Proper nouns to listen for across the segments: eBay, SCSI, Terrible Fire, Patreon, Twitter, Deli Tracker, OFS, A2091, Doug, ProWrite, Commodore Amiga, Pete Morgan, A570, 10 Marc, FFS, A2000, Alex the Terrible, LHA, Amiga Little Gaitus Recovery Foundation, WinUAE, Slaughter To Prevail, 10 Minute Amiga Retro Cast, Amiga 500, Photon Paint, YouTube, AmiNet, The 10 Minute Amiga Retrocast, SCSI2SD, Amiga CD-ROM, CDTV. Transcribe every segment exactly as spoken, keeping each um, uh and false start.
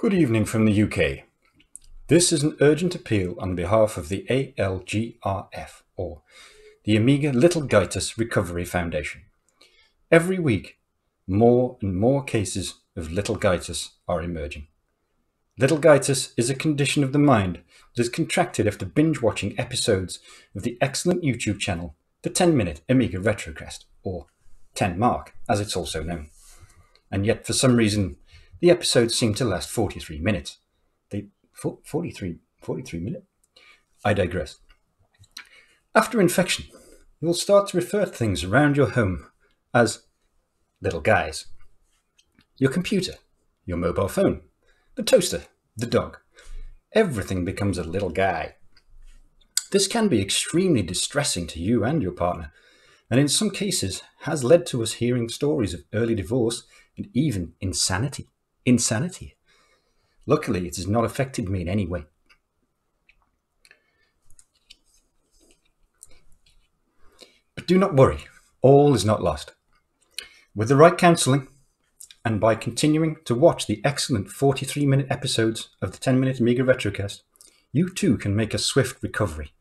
Good evening from the U K. This is an urgent appeal on behalf of the A L G R F, or the Amiga Little Gaitus Recovery Foundation. Every week, more and more cases of Little Gaitus are emerging. Little Gaitus is a condition of the mind that is contracted after binge-watching episodes of the excellent YouTube channel, The ten minute Amiga Retrocast, or ten marc, as it's also known. And yet, for some reason, the episodes seem to last forty-three minutes. They, forty-three, forty-three minutes? I digress. After infection, you will start to refer to things around your home as little guys. Your computer, your mobile phone, the toaster, the dog. Everything becomes a little guy. This can be extremely distressing to you and your partner, and in some cases has led to us hearing stories of early divorce and even insanity. Insanity. Luckily, it has not affected me in any way. But do not worry, all is not lost. With the right counselling, and by continuing to watch the excellent forty-three minute episodes of the ten minute Amiga Retrocast, you too can make a swift recovery,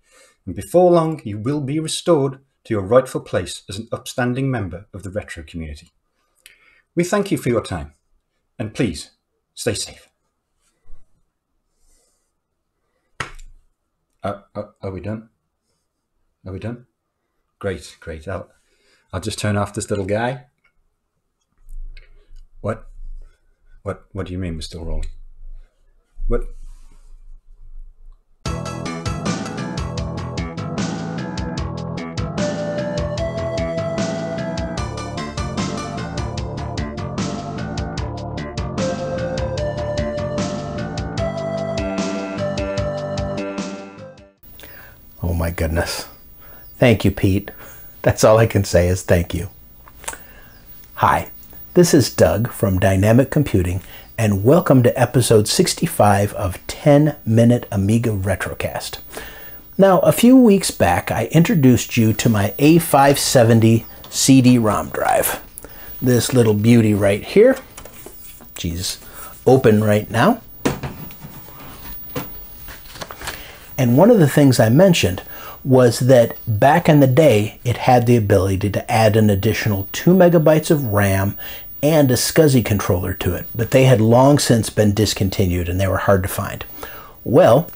and before long you will be restored to your rightful place as an upstanding member of the retro community. We thank you for your time. And please, stay safe. Are, are, are we done? Are we done? Great, great. I'll, I'll just turn off this little guy. What? What, what do you mean we're still rolling? What? My goodness. Thank you, Pete. That's all I can say is thank you. Hi, this is Doug from Dynamic Computing, and welcome to episode sixty-five of ten minute Amiga Retrocast. Now, a few weeks back, I introduced you to my A five seventy C D ROM drive. This little beauty right here. She's open right now. And one of the things I mentioned was that back in the day, it had the ability to add an additional two megabytes of RAM and a S C S I controller to it, but they had long since been discontinued and they were hard to find. Well,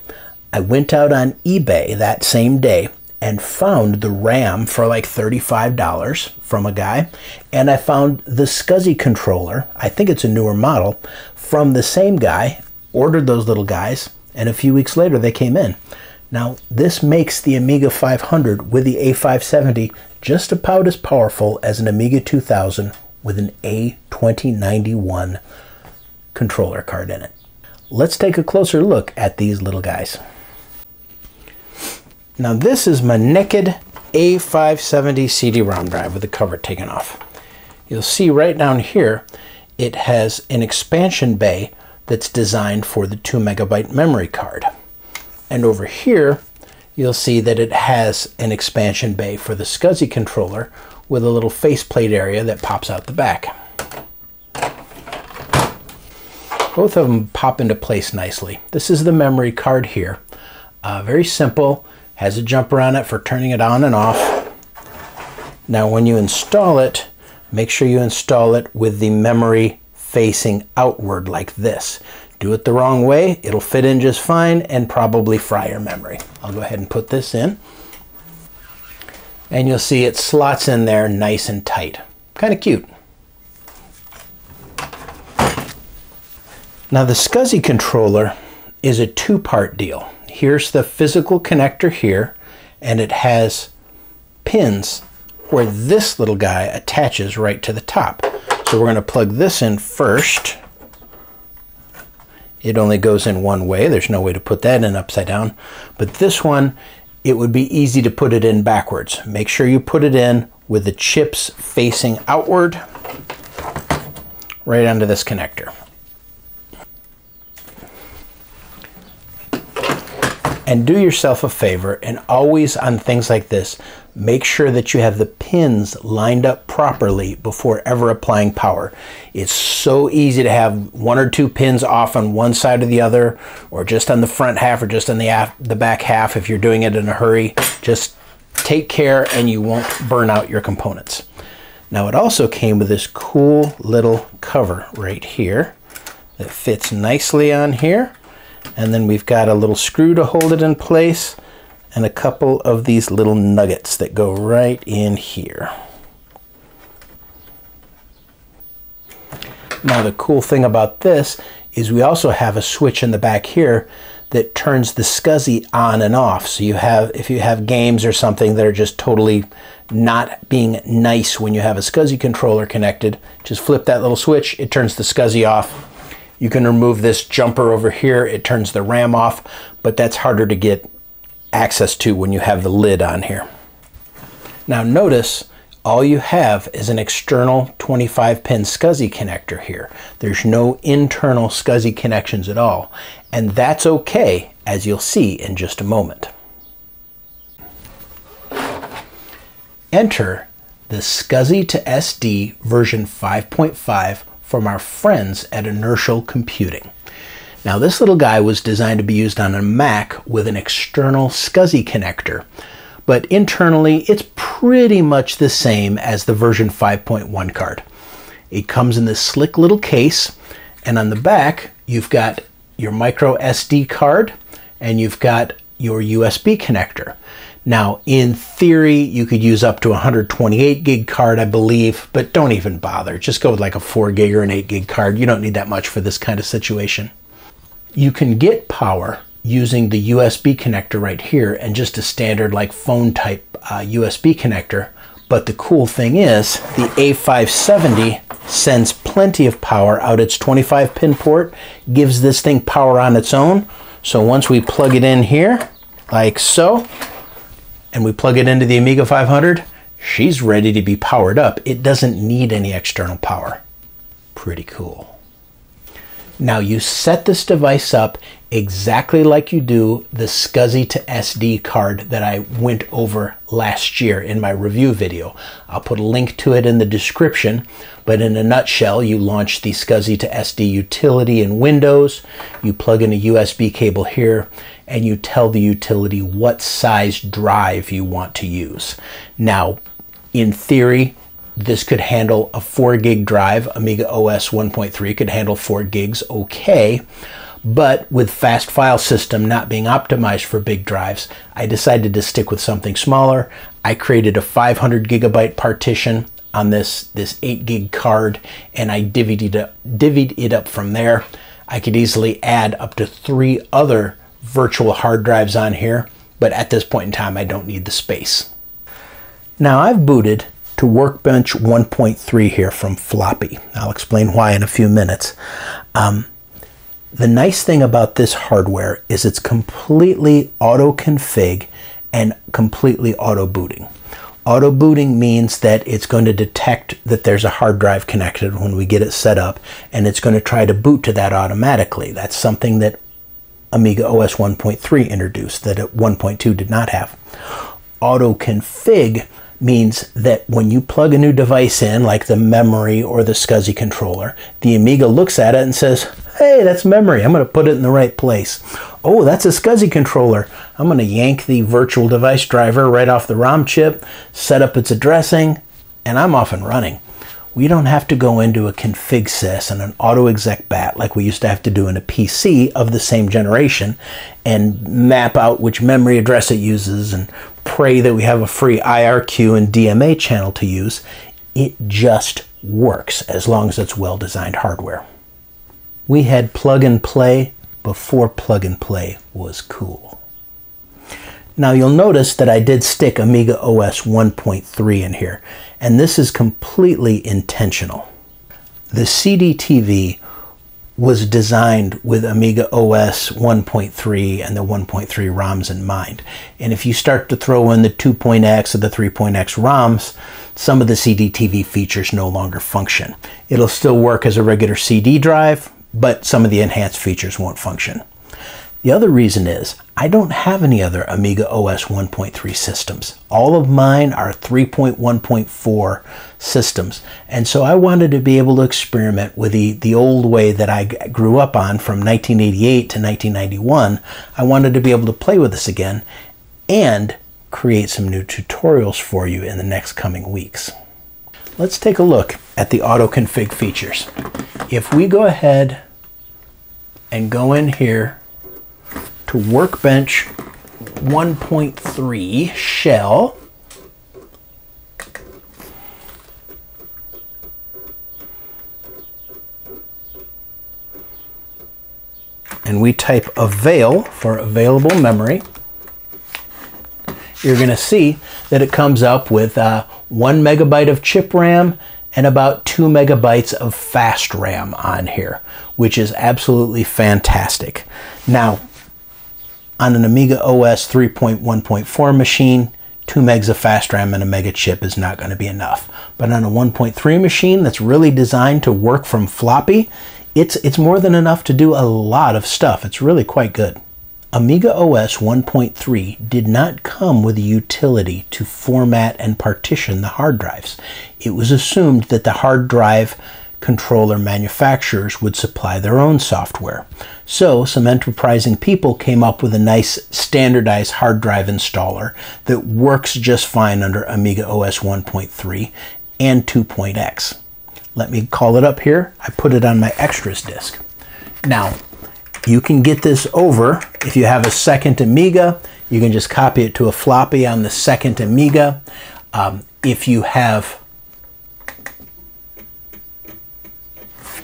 I went out on eBay that same day and found the RAM for like thirty-five dollars from a guy, and I found the S C S I controller, I think it's a newer model, from the same guy, ordered those little guys, and a few weeks later they came in. Now, this makes the Amiga five hundred with the A five seventy just about as powerful as an Amiga two thousand with an A twenty ninety-one controller card in it. Let's take a closer look at these little guys. Now, this is my naked A five seventy C D ROM drive with the cover taken off. You'll see right down here, it has an expansion bay that's designed for the two megabyte memory card. And over here, you'll see that it has an expansion bay for the S C S I controller with a little faceplate area that pops out the back. Both of them pop into place nicely. This is the memory card here. Uh, very simple, has a jumper on it for turning it on and off. Now, when you install it, make sure you install it with the memory facing outward like this. Do it the wrong way, it'll fit in just fine and probably fry your memory. I'll go ahead and put this in. And you'll see it slots in there nice and tight. Kind of cute. Now, the S C S I controller is a two-part deal. Here's the physical connector here, and it has pins where this little guy attaches right to the top. So we're going to plug this in first. It only goes in one way. There's no way to put that in upside down. But this one, it would be easy to put it in backwards. Make sure you put it in with the chips facing outward right under this connector. And do yourself a favor, and always on things like this, make sure that you have the pins lined up properly before ever applying power. It's so easy to have one or two pins off on one side or the other, or just on the front half, or just on the, the back half if you're doing it in a hurry. Just take care and you won't burn out your components. Now it also came with this cool little cover right here that fits nicely on here. And then we've got a little screw to hold it in place, and a couple of these little nuggets that go right in here. Now the cool thing about this is we also have a switch in the back here that turns the S C S I on and off. So you have, if you have games or something that are just totally not being nice when you have a S C S I controller connected, just flip that little switch, it turns the S C S I off. You can remove this jumper over here, it turns the RAM off, but that's harder to get access to when you have the lid on here. Now notice all you have is an external twenty-five pin S C S I connector here. There's no internal S C S I connections at all, and that's okay, as you'll see in just a moment. Enter the S C S I to S D version five point five from our friends at Inertial Computing. Now this little guy was designed to be used on a Mac with an external S C S I connector, but internally it's pretty much the same as the version five point one card. It comes in this slick little case, and on the back you've got your micro S D card and you've got your U S B connector. Now in theory you could use up to a one hundred twenty-eight gig card, I believe, but don't even bother. Just go with like a four gig or an eight gig card. You don't need that much for this kind of situation. You can get power using the U S B connector right here and just a standard like phone type uh, U S B connector. But the cool thing is the A five seventy sends plenty of power out its twenty-five pin port, gives this thing power on its own. So once we plug it in here, like so, and we plug it into the Amiga five hundred, she's ready to be powered up. It doesn't need any external power. Pretty cool. Now you set this device up exactly like you do the S C S I to S D card that I went over last year in my review video. I'll put a link to it in the description, but in a nutshell, you launch the S C S I to S D utility in Windows, you plug in a U S B cable here, and you tell the utility what size drive you want to use. Now, in theory, this could handle a four gig drive. Amiga O S one point three could handle four gigs okay, but with fast file system not being optimized for big drives, I decided to stick with something smaller. I created a five hundred gigabyte partition on this, this eight gig card, and I divvied it up, divvied it up from there. I could easily add up to three other virtual hard drives on here, but at this point in time, I don't need the space. Now I've booted to Workbench one point three here from floppy. I'll explain why in a few minutes. Um, the nice thing about this hardware is it's completely auto config and completely auto booting. Auto booting means that it's going to detect that there's a hard drive connected when we get it set up, and it's going to try to boot to that automatically. That's something that Amiga O S one point three introduced that one point two did not have. Auto config means that when you plug a new device in, like the memory or the S C S I controller, the Amiga looks at it and says, hey, that's memory, I'm gonna put it in the right place. Oh, that's a S C S I controller. I'm gonna yank the virtual device driver right off the ROM chip, set up its addressing, and I'm off and running. We don't have to go into a config sys and an auto-exec bat like we used to have to do in a P C of the same generation and map out which memory address it uses and pray that we have a free I R Q and D M A channel to use. It just works as long as it's well-designed hardware. We had plug-and-play before plug-and-play was cool. Now you'll notice that I did stick Amiga O S one point three in here, and this is completely intentional. The C D T V was designed with Amiga O S one point three and the one point three ROMs in mind. And if you start to throw in the two point X or the three point X ROMs, some of the C D T V features no longer function. It'll still work as a regular C D drive, but some of the enhanced features won't function. The other reason is I don't have any other Amiga O S one point three systems. All of mine are three point one point four systems. And so I wanted to be able to experiment with the, the old way that I grew up on from nineteen eighty-eight to nineteen ninety-one. I wanted to be able to play with this again and create some new tutorials for you in the next coming weeks. Let's take a look at the auto config features. If we go ahead and go in here to Workbench one point three shell. And we type avail for available memory. You're going to see that it comes up with uh, one megabyte of chip RAM and about two megabytes of fast RAM on here, which is absolutely fantastic. Now, on an Amiga O S three point one point four machine, two megs of fast RAM and a mega chip is not going to be enough. But on a one point three machine that's really designed to work from floppy, it's, it's more than enough to do a lot of stuff. It's really quite good. Amiga O S one point three did not come with a utility to format and partition the hard drives. It was assumed that the hard drive controller manufacturers would supply their own software. So some enterprising people came up with a nice standardized hard drive installer that works just fine under Amiga O S one point three and two point X. Let me call it up here. I put it on my extras disk. Now, you can get this over, if you have a second Amiga, you can just copy it to a floppy on the second Amiga. Um, if you have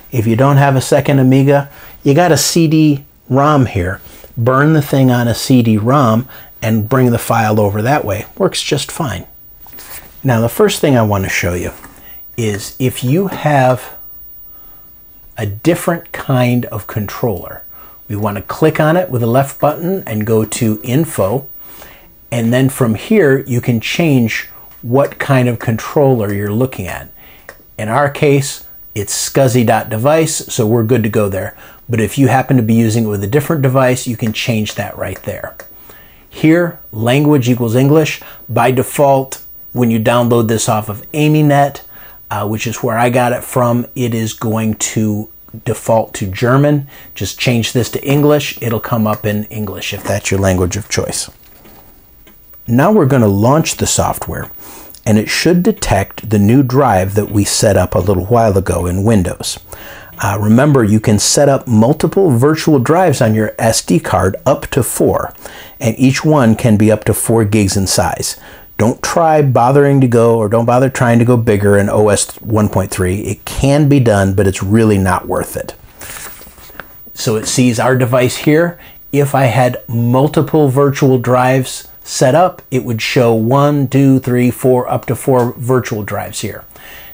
If you don't have a second Amiga, you got a C D ROM here. Burn the thing on a C D ROM and bring the file over that way. Works just fine. Now, the first thing I want to show you is if you have a different kind of controller, we want to click on it with the left button and go to Info. And then from here, you can change what kind of controller you're looking at. In our case, it's S C S I dot device, so we're good to go there. But if you happen to be using it with a different device, you can change that right there. Here, language equals English. By default, when you download this off of AmiNet, uh, which is where I got it from, it is going to default to German. Just change this to English. It'll come up in English if that's your language of choice. Now we're going to launch the software, and it should detect the new drive that we set up a little while ago in Windows. Uh, remember, you can set up multiple virtual drives on your S D card, up to four, and each one can be up to four gigs in size. Don't try bothering to go, or don't bother trying to go bigger in O S one point three. It can be done, but it's really not worth it. So it sees our device here. If I had multiple virtual drives set up, it would show one, two, three, four, up to four virtual drives here.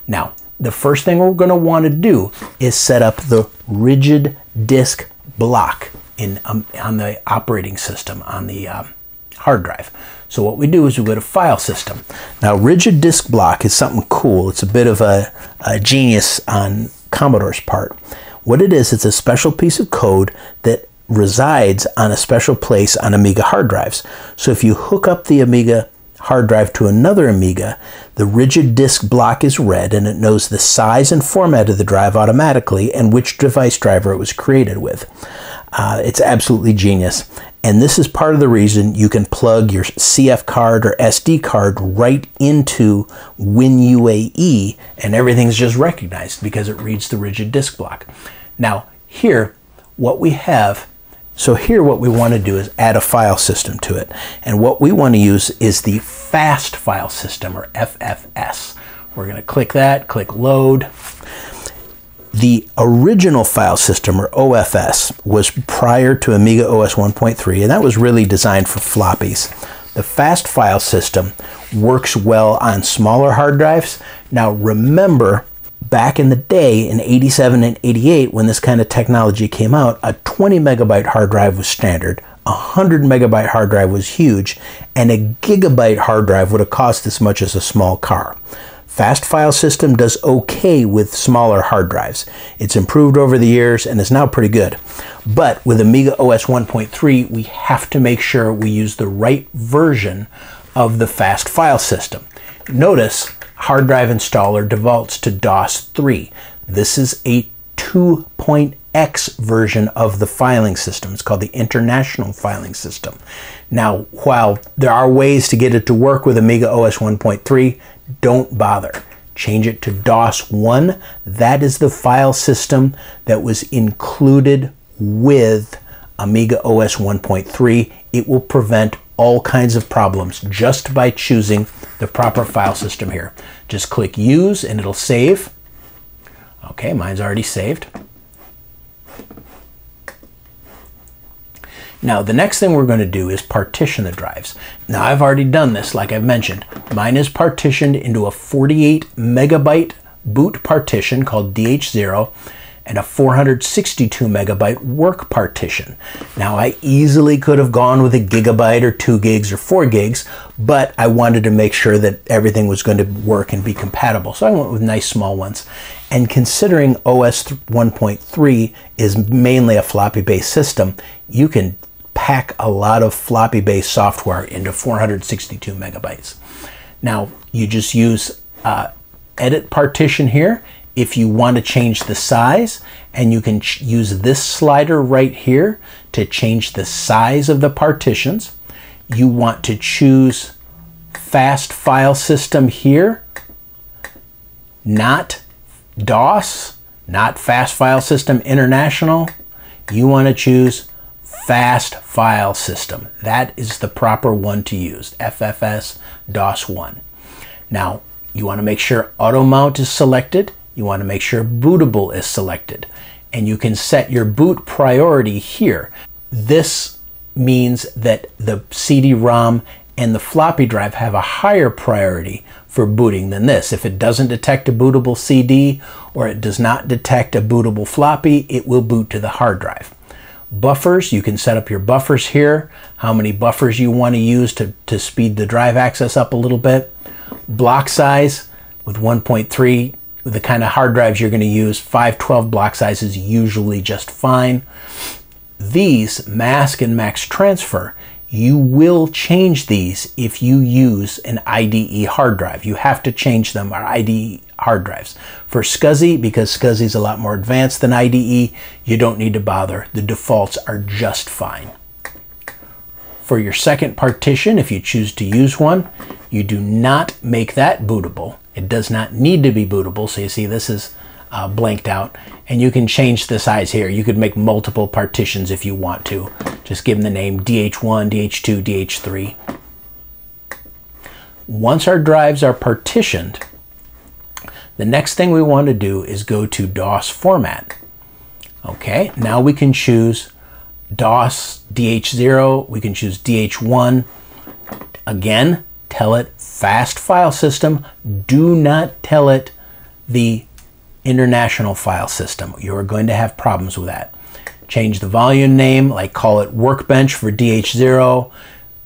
Now, the first thing we're going to want to do is set up the rigid disk block in um, on the operating system, on the um, hard drive. So what we do is we go to File System. Now, rigid disk block is something cool. It's a bit of a, a genius on Commodore's part. What it is, it's a special piece of code that resides on a special place on Amiga hard drives. So if you hook up the Amiga hard drive to another Amiga, the rigid disk block is read, and it knows the size and format of the drive automatically and which device driver it was created with. Uh, it's absolutely genius. And this is part of the reason you can plug your C F card or S D card right into WinUAE, and everything's just recognized because it reads the rigid disk block. Now here, what we have So here what we want to do is add a file system to it. And what we want to use is the fast file system, or F F S. We're going to click that, click load. The original file system, or O F S, was prior to Amiga O S one point three, and that was really designed for floppies. The fast file system works well on smaller hard drives. Now remember, back in the day, in eighty-seven and eighty-eight, when this kind of technology came out, a twenty megabyte hard drive was standard, a one hundred megabyte hard drive was huge, and a gigabyte hard drive would have cost as much as a small car. Fast file system does okay with smaller hard drives. It's improved over the years and is now pretty good. But with Amiga O S one point three, we have to make sure we use the right version of the fast file system. Notice hard drive installer defaults to DOS three. This is a two point oh X version of the filing system. It's called the International Filing System. Now, while there are ways to get it to work with Amiga O S one point three, don't bother. Change it to DOS one. That is the file system that was included with Amiga O S one point three. It will prevent all kinds of problems just by choosing the proper file system here. Just click Use and it'll save. Okay, mine's already saved. Now, the next thing we're going to do is partition the drives. Now, I've already done this, like I've mentioned. Mine is partitioned into a forty-eight megabyte boot partition called D H zero and a four hundred sixty-two megabyte work partition. Now, I easily could have gone with a gigabyte or two gigs or four gigs, but I wanted to make sure that everything was going to work and be compatible. So I went with nice small ones. And considering O S one point three is mainly a floppy-based system, you can pack a lot of floppy-based software into four hundred sixty-two megabytes. Now, you just use uh, Edit Partition here if you want to change the size, and you can use this slider right here to change the size of the partitions. You want to choose Fast File System here, not DOS, not Fast File System International. You want to choose Fast File System. That is the proper one to use, F F S DOS one. Now, you want to make sure Auto Mount is selected. You want to make sure Bootable is selected. And you can set your boot priority here. This means that the C D ROM and the floppy drive have a higher priority for booting than this. If it doesn't detect a bootable C D or it does not detect a bootable floppy, it will boot to the hard drive. Buffers, you can set up your buffers here, how many buffers you want to use to, to speed the drive access up a little bit. Block size, with one point three, the kind of hard drives you're going to use, five twelve block size is usually just fine. These, mask and max transfer, you will change these if you use an I D E hard drive. You have to change them, our I D E hard drives. For SCSI, because SCSI is a lot more advanced than I D E, you don't need to bother. The defaults are just fine. For your second partition, if you choose to use one, you do not make that bootable. It does not need to be bootable. So you see this is uh, blanked out. And you can change the size here. You could make multiple partitions if you want to. Just give them the name D H one, D H two, D H three. Once our drives are partitioned, the next thing we want to do is go to DOS format. Okay, now we can choose DOS D H zero, we can choose D H one. Again, tell it Fast File System. Do not tell it the International File System. You're going to have problems with that. Change the volume name, like call it Workbench for D H zero.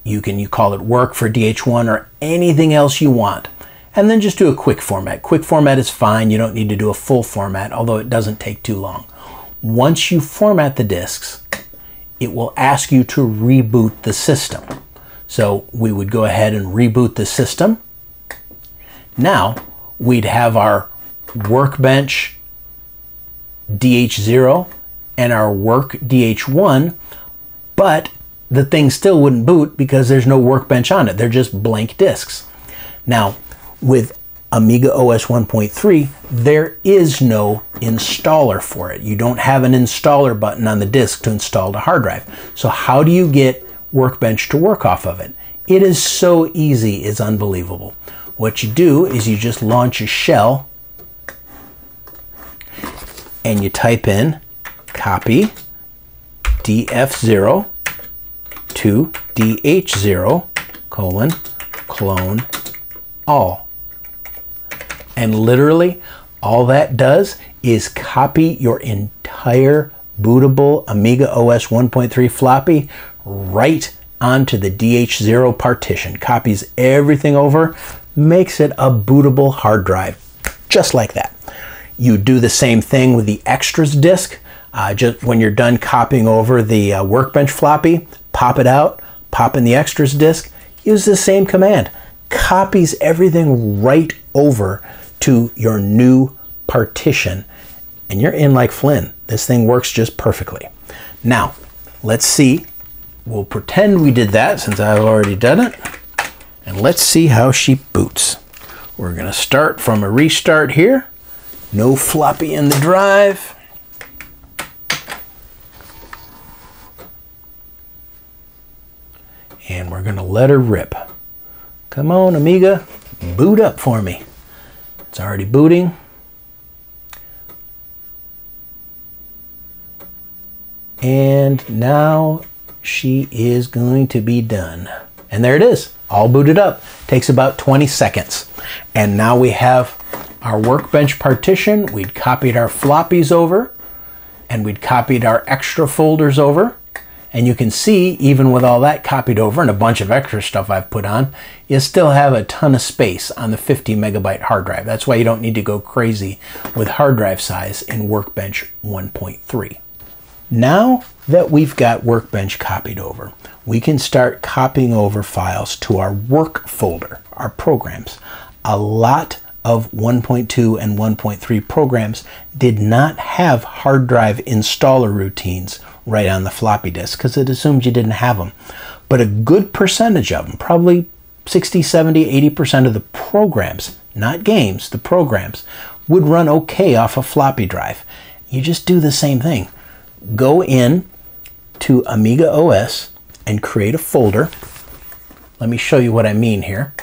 You can you call it Work for D H one or anything else you want. And then just do a quick format. Quick format is fine. You don't need to do a full format, although it doesn't take too long. Once you format the disks, it will ask you to reboot the system. So we would go ahead and reboot the system. Now we'd have our Workbench D H zero and our Work D H one, but the thing still wouldn't boot because there's no Workbench on it. They're just blank disks. Now, with Amiga O S one point three, there is no installer for it. You don't have an installer button on the disk to install the hard drive. So how do you get Workbench to work off of it? It is so easy, it's unbelievable. What you do is you just launch a shell and you type in copy D F zero to D H zero colon clone all. And literally all that does is copy your entire bootable Amiga O S one point three floppy right onto the D H zero partition. Copies everything over. makes it a bootable hard drive, just like that. You do the same thing with the extras disk. Uh, just when you're done copying over the uh, Workbench floppy, pop it out, pop in the extras disk, use the same command. Copies everything right over to your new partition, and you're in like Flynn. This thing works just perfectly. Now, let's see. We'll pretend we did that since I've already done it. And let's see how she boots. We're gonna start from a restart here. No floppy in the drive. And we're gonna let her rip. Come on, Amiga, boot up for me. It's already booting. And now she is going to be done. And there it is, all booted up. Takes about twenty seconds. And now we have our Workbench partition. We'd copied our floppies over, and we'd copied our extra folders over. And you can see, even with all that copied over and a bunch of extra stuff I've put on, you still have a ton of space on the fifty megabyte hard drive. That's why you don't need to go crazy with hard drive size in Workbench one point three. Now that we've got Workbench copied over, we can start copying over files to our work folder, our programs. A lot of one point two and one point three programs did not have hard drive installer routines right on the floppy disk because it assumes you didn't have them. But a good percentage of them, probably sixty, seventy, eighty percent of the programs, not games, the programs, would run okay off a floppy drive. You just do the same thing. Go in to Amiga O S and create a folder. Let me show you what I mean here.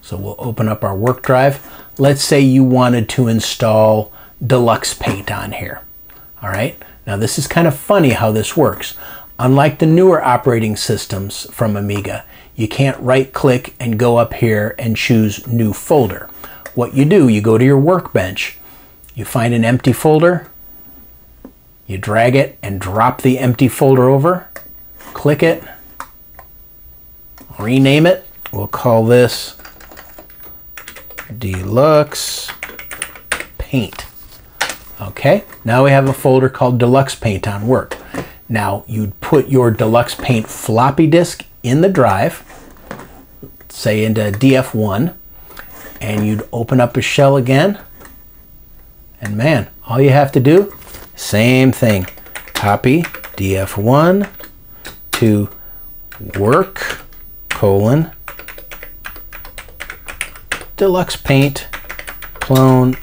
So we'll open up our work drive. Let's say you wanted to install Deluxe Paint on here. All right. Now this is kind of funny how this works. Unlike the newer operating systems from Amiga, you can't right click and go up here and choose new folder. What you do, you go to your Workbench, you find an empty folder, you drag it and drop the empty folder over, click it, rename it. We'll call this Deluxe Paint. Okay, now we have a folder called Deluxe Paint on work. Now you'd put your Deluxe Paint floppy disk in the drive, say into D F one, and you'd open up a shell again. And man, all you have to do, same thing, copy D F one to work colon Deluxe Paint clone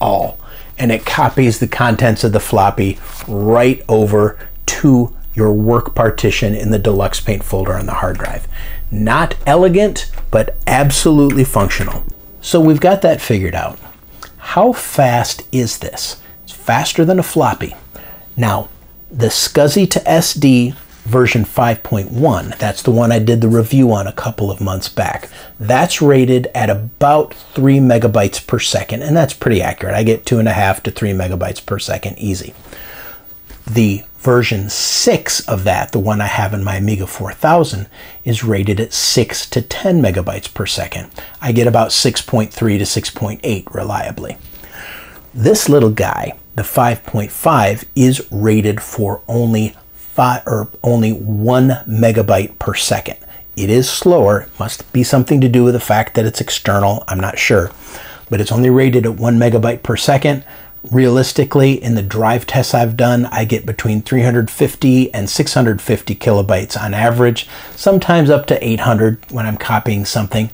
all, and it copies the contents of the floppy right over to your work partition in the Deluxe Paint folder on the hard drive. Not elegant, but absolutely functional. So we've got that figured out. How fast is this? Faster than a floppy. Now, the S C S I to S D version five point one, that's the one I did the review on a couple of months back, that's rated at about three megabytes per second, and that's pretty accurate. I get two and a half to three megabytes per second easy. The version six of that, the one I have in my Amiga four thousand, is rated at six to ten megabytes per second. I get about six point three to six point eight reliably. This little guy, the five point five, is rated for only five or only one megabyte per second. It is slower. It must be something to do with the fact that it's external. I'm not sure, but it's only rated at one megabyte per second. Realistically, in the drive tests I've done, I get between three hundred fifty and six hundred fifty kilobytes on average, sometimes up to eight hundred when I'm copying something.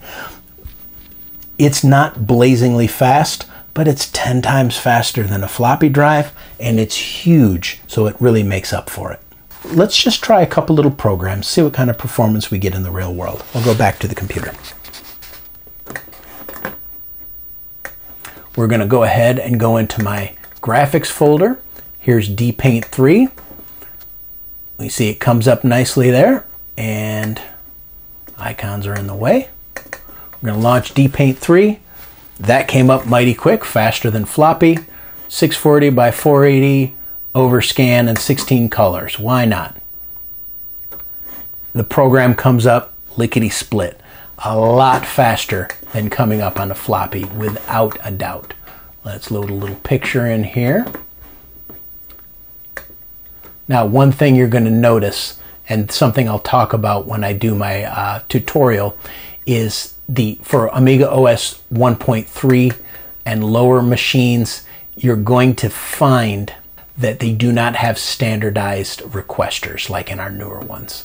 It's not blazingly fast, but it's ten times faster than a floppy drive, and it's huge, so it really makes up for it. Let's just try a couple little programs, see what kind of performance we get in the real world. We'll go back to the computer. We're gonna go ahead and go into my graphics folder. Here's D Paint three. We see it comes up nicely there, and icons are in the way. We're gonna launch D Paint three. That came up mighty quick, faster than floppy, six forty by four eighty, overscan, and sixteen colors. Why not? The program comes up lickety-split. a lot faster than coming up on a floppy, without a doubt. Let's load a little picture in here. Now, one thing you're going to notice, and something I'll talk about when I do my uh, tutorial, is the for Amiga O S one point three and lower machines, you're going to find that they do not have standardized requesters like in our newer ones.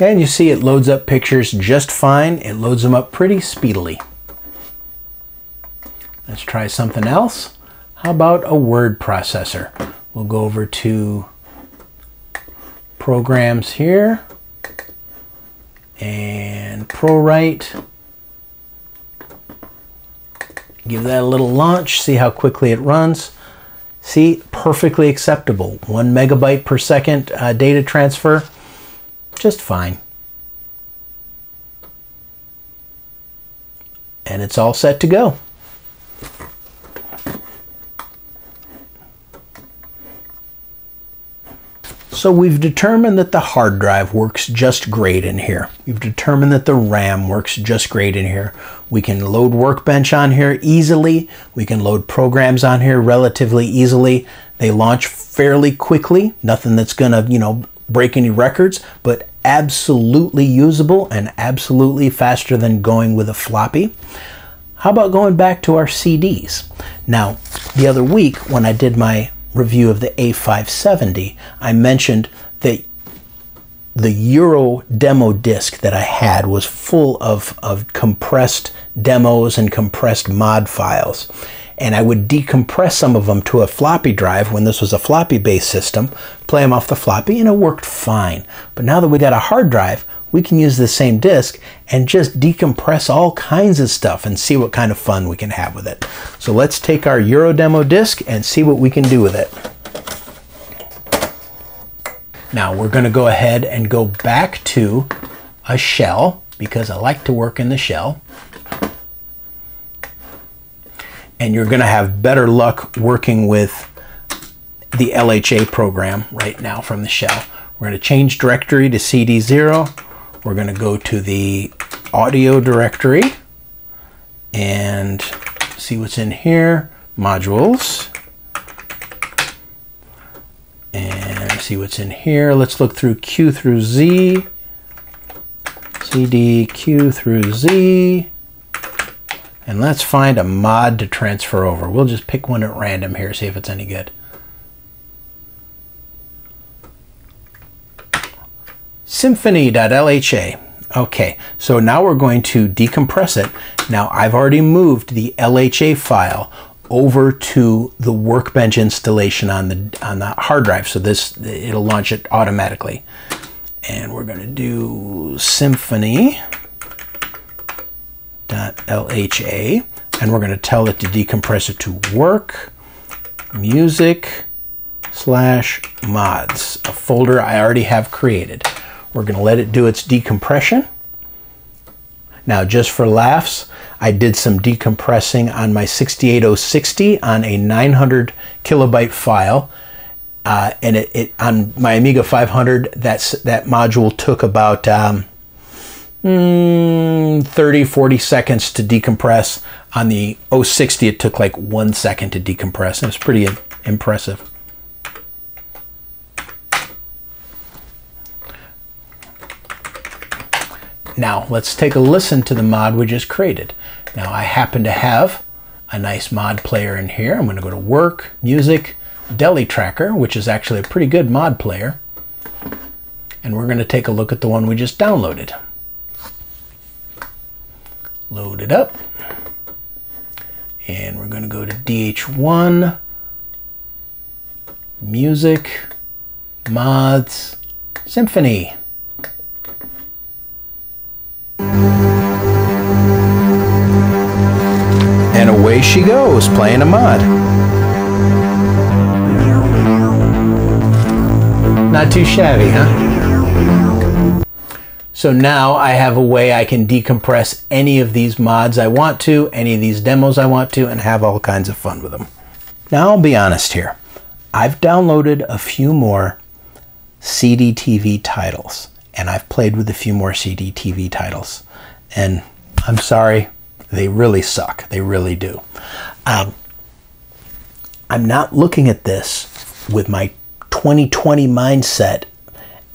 And you see it loads up pictures just fine. It loads them up pretty speedily. Let's try something else. How about a word processor? We'll go over to Programs here and ProWrite. Give that a little launch, see how quickly it runs. See, perfectly acceptable. One megabyte per second uh, data transfer. Just fine. And it's all set to go. So we've determined that the hard drive works just great in here. We've determined that the RAM works just great in here. We can load Workbench on here easily. We can load programs on here relatively easily. They launch fairly quickly. Nothing that's gonna, you know, break any records, but absolutely usable and absolutely faster than going with a floppy. How about going back to our C Ds? Now, the other week when I did my review of the A five seventy, I mentioned that the Euro demo disc that I had was full of, of compressed demos and compressed mod files. And I would decompress some of them to a floppy drive when this was a floppy-based system, play them off the floppy, and it worked fine. But now that we got a hard drive, we can use the same disk and just decompress all kinds of stuff and see what kind of fun we can have with it. So let's take our Euro demo disk and see what we can do with it. Now we're going to go ahead and go back to a shell because I like to work in the shell. And you're going to have better luck working with the L H A program right now from the shell. We're going to change directory to C D zero. We're going to go to the audio directory and see what's in here. Modules. And see what's in here. Let's look through Q through Z. C D Q through Z. And let's find a mod to transfer over. We'll just pick one at random here, see if it's any good. Symphony.L H A. Okay, so now we're going to decompress it. Now I've already moved the L H A file over to the Workbench installation on the, on the hard drive. So this, it'll launch it automatically. And we're gonna do Symphony. L H A, and we're going to tell it to decompress it to work music slash mods, a folder I already have created. We're going to let it do its decompression. Now, just for laughs, I did some decompressing on my sixty-eight oh sixty on a nine hundred kilobyte file, uh, and it, it on my Amiga five hundred. That's that module took about. Um, Mm, thirty, forty seconds to decompress. On the oh sixty, it took like one second to decompress. It was pretty impressive. Now, let's take a listen to the mod we just created. Now, I happen to have a nice mod player in here. I'm going to go to Work, Music, Deli Tracker, which is actually a pretty good mod player. And we're going to take a look at the one we just downloaded. Load it up, and we're going to go to D H one, music, mods, symphony. And away she goes, playing a mod. Not too shabby, huh? So now I have a way I can decompress any of these mods I want to, any of these demos I want to, and have all kinds of fun with them. Now I'll be honest here. I've downloaded a few more C D T V titles, and I've played with a few more C D T V titles. And I'm sorry, they really suck. They really do. Um, I'm not looking at this with my twenty twenty mindset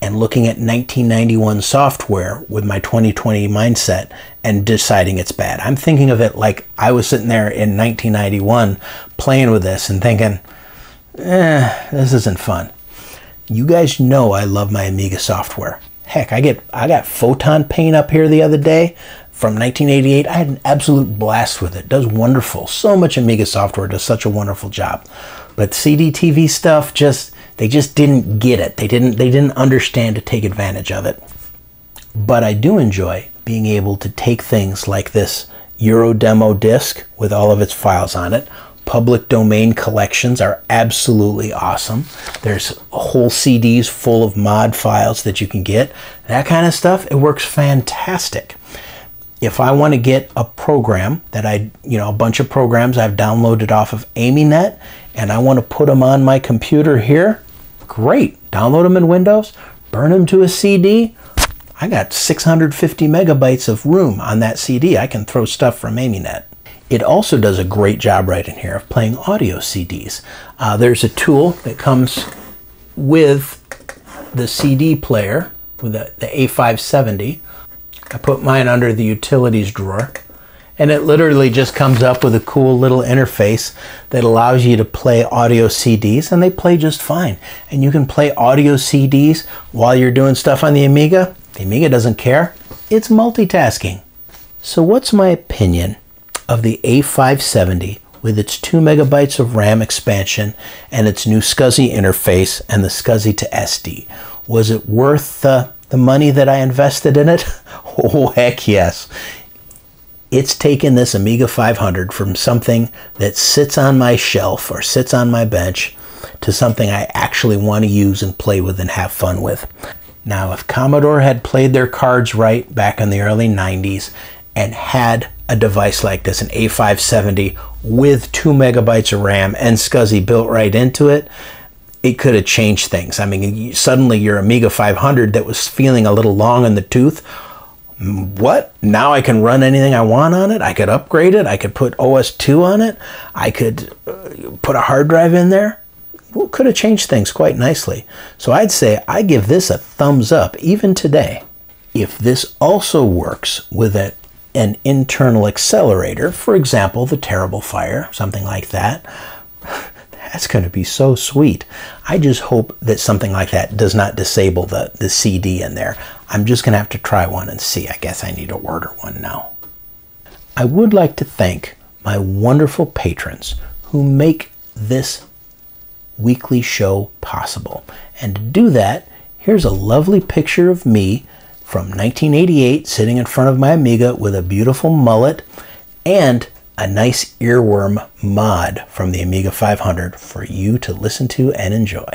and looking at nineteen ninety-one software with my twenty twenty mindset and deciding it's bad. I'm thinking of it like I was sitting there in nineteen ninety-one playing with this and thinking, eh, this isn't fun. You guys know I love my Amiga software. Heck, I get I got Photon Paint up here the other day from nineteen eighty-eight. I had an absolute blast with it. It does wonderful. So much Amiga software does such a wonderful job. But C D T V stuff, just they just didn't get it. They didn't they didn't understand to take advantage of it. But I do enjoy being able to take things like this Euro demo disc with all of its files on it. Public domain collections are absolutely awesome. There's whole C Ds full of mod files that you can get. That kind of stuff, it works fantastic. If I want to get a program that I, you know, a bunch of programs I've downloaded off of AmiNet, and I want to put them on my computer here, great. Download them in Windows, burn them to a C D. I got six hundred fifty megabytes of room on that C D. I can throw stuff from AmiNet. It also does a great job right in here of playing audio C Ds. Uh, there's a tool that comes with the C D player, with the, the A five seventy. I put mine under the utilities drawer, and it literally just comes up with a cool little interface that allows you to play audio C Ds, and they play just fine. And you can play audio C Ds while you're doing stuff on the Amiga. The Amiga doesn't care. It's multitasking. So what's my opinion of the A five seventy with its two megabytes of RAM expansion and its new S C S I interface and the S C S I to S D? Was it worth the uh, the money that I invested in it? Oh, heck yes. It's taken this Amiga five hundred from something that sits on my shelf or sits on my bench to something I actually want to use and play with and have fun with. Now, if Commodore had played their cards right back in the early nineties and had a device like this, an A five seventy with two megabytes of RAM and S C S I built right into it, it could have changed things. I mean, suddenly your Amiga five hundred that was feeling a little long in the tooth, what? Now I can run anything I want on it? I could upgrade it? I could put O S two on it? I could uh, put a hard drive in there? Well, could have changed things quite nicely. So I'd say I give this a thumbs up, even today. If this also works with a, an internal accelerator, for example, the Terrible Fire, something like that, that's going to be so sweet. I just hope that something like that does not disable the, the C D in there. I'm just going to have to try one and see. I guess I need to order one now. I would like to thank my wonderful patrons who make this weekly show possible. And to do that, here's a lovely picture of me from nineteen eighty-eight sitting in front of my Amiga with a beautiful mullet and a nice earworm mod from the Amiga five hundred for you to listen to and enjoy.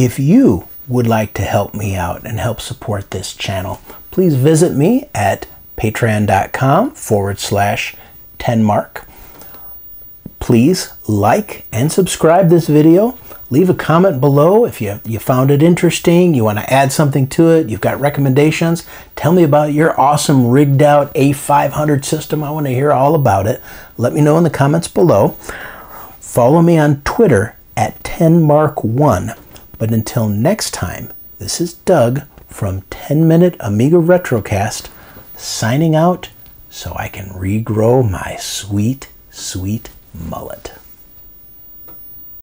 If you would like to help me out and help support this channel, please visit me at patreon.com forward slash 10 Marc. Please like and subscribe this video. Leave a comment below if you, you found it interesting, you want to add something to it, you've got recommendations. Tell me about your awesome rigged out A five hundred system. I want to hear all about it. Let me know in the comments below. Follow me on Twitter at ten marc one. But until next time, this is Doug from ten minute Amiga Retrocast, signing out so I can regrow my sweet, sweet mullet.